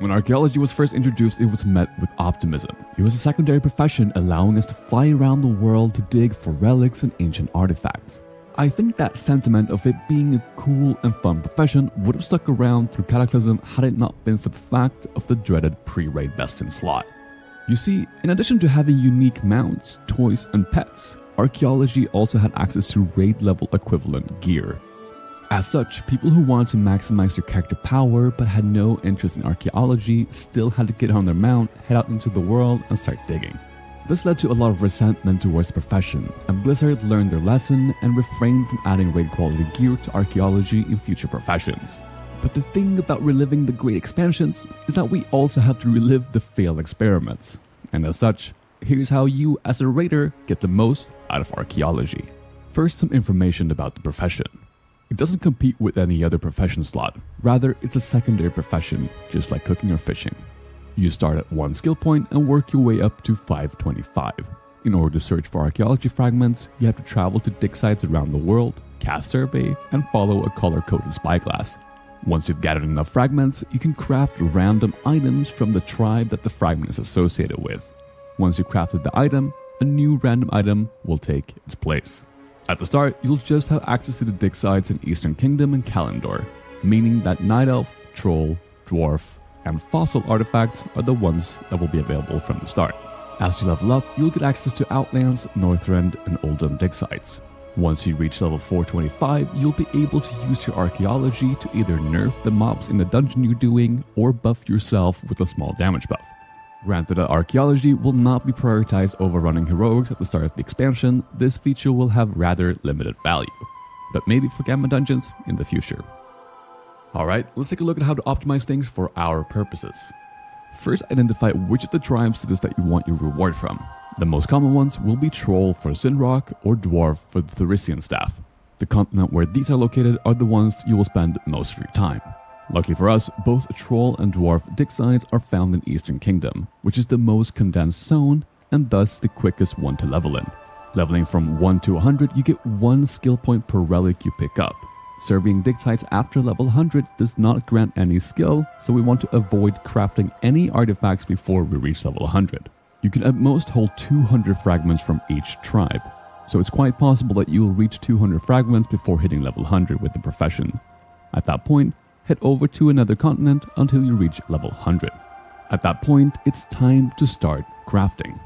When archaeology was first introduced, it was met with optimism. It was a secondary profession allowing us to fly around the world to dig for relics and ancient artifacts. I think that sentiment of it being a cool and fun profession would have stuck around through Cataclysm had it not been for the fact of the dreaded pre-raid best-in slot. You see, in addition to having unique mounts, toys, and pets, archaeology also had access to raid-level equivalent gear. As such, people who wanted to maximize their character power but had no interest in archaeology still had to get on their mount, head out into the world, and start digging. This led to a lot of resentment towards the profession, and Blizzard learned their lesson and refrained from adding raid quality gear to archaeology in future professions. But the thing about reliving the great expansions is that we also have to relive the failed experiments. And as such, here's how you as a raider get the most out of archaeology. First, some information about the profession. It doesn't compete with any other profession slot, rather it's a secondary profession, just like cooking or fishing. You start at 1 skill point and work your way up to 525. In order to search for archaeology fragments, you have to travel to dig sites around the world, cast survey, and follow a color-coded spyglass. Once you've gathered enough fragments, you can craft random items from the tribe that the fragment is associated with. Once you've crafted the item, a new random item will take its place. At the start, you'll just have access to the dig sites in Eastern Kingdom and Kalimdor, meaning that Night Elf, Troll, Dwarf, and fossil artifacts are the ones that will be available from the start. As you level up, you'll get access to Outlands, Northrend, and Uldum dig sites. Once you reach level 425, you'll be able to use your archaeology to either nerf the mobs in the dungeon you're doing or buff yourself with a small damage buff. Granted that archaeology will not be prioritized over running heroics at the start of the expansion, this feature will have rather limited value, but maybe for Gamma dungeons in the future. Alright, let's take a look at how to optimize things for our purposes. First, identify which of the tribes it is that you want your reward from. The most common ones will be Troll for Zin'rokh or Dwarf for the Thurisian Staff. The continent where these are located are the ones you will spend most of your time. Luckily for us, both Troll and Dwarf dig sites are found in Eastern Kingdom, which is the most condensed zone and thus the quickest one to level in. Leveling from 1 to 100, you get 1 skill point per relic you pick up. Surveying dig sites after level 100 does not grant any skill, so we want to avoid crafting any artifacts before we reach level 100. You can at most hold 200 fragments from each tribe, so it's quite possible that you'll reach 200 fragments before hitting level 100 with the profession. At that point, head over to another continent until you reach level 100. At that point, it's time to start crafting.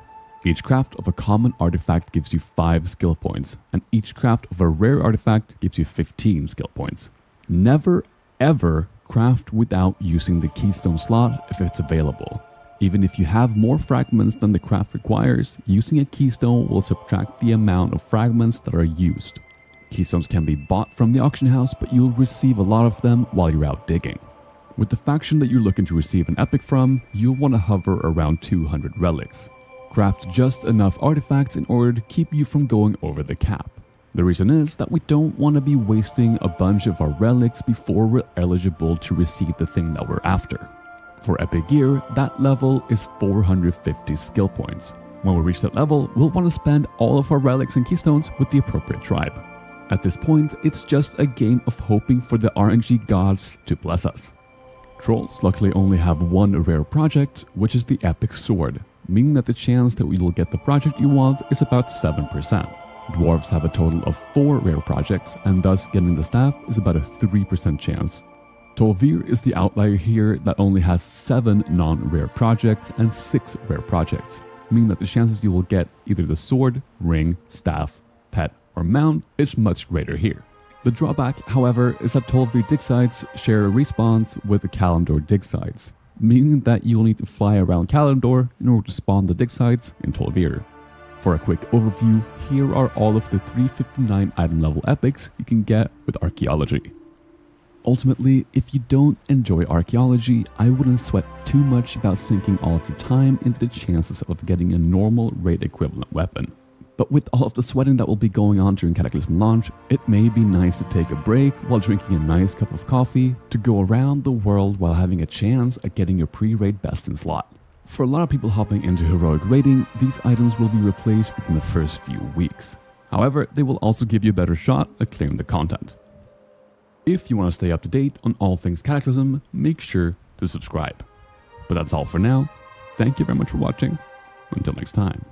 Each craft of a common artifact gives you 5 skill points, and each craft of a rare artifact gives you 15 skill points. Never, ever craft without using the keystone slot if it's available. Even if you have more fragments than the craft requires, using a keystone will subtract the amount of fragments that are used. Keystones can be bought from the auction house, but you'll receive a lot of them while you're out digging. With the faction that you're looking to receive an epic from, you'll want to hover around 200 relics. Craft just enough artifacts in order to keep you from going over the cap. The reason is that we don't want to be wasting a bunch of our relics before we're eligible to receive the thing that we're after. For epic gear, that level is 450 skill points. When we reach that level, we'll want to spend all of our relics and keystones with the appropriate tribe. At this point, it's just a game of hoping for the RNG gods to bless us. Trolls luckily only have one rare project, which is the epic sword, meaning that the chance that you'll get the project you want is about 7%. Dwarves have a total of 4 rare projects, and thus getting the staff is about a 3% chance. Tol'vir is the outlier here that only has 7 non-rare projects and 6 rare projects, meaning that the chances you will get either the sword, ring, staff, pet, or mount is much greater here. The drawback, however, is that Tol'vir dig sites share a respawn with the Kalimdor dig sites, meaning that you'll need to fly around Kalimdor in order to spawn the dig sites in Tol'vir. For a quick overview, here are all of the 359 item level epics you can get with archaeology. Ultimately, if you don't enjoy archaeology, I wouldn't sweat too much about sinking all of your time into the chances of getting a normal raid equivalent weapon. But with all of the sweating that will be going on during Cataclysm launch, it may be nice to take a break while drinking a nice cup of coffee to go around the world while having a chance at getting your pre-raid best in slot. For a lot of people hopping into heroic raiding, these items will be replaced within the first few weeks. However, they will also give you a better shot at clearing the content. If you want to stay up to date on all things Cataclysm, make sure to subscribe. But that's all for now. Thank you very much for watching. Until next time.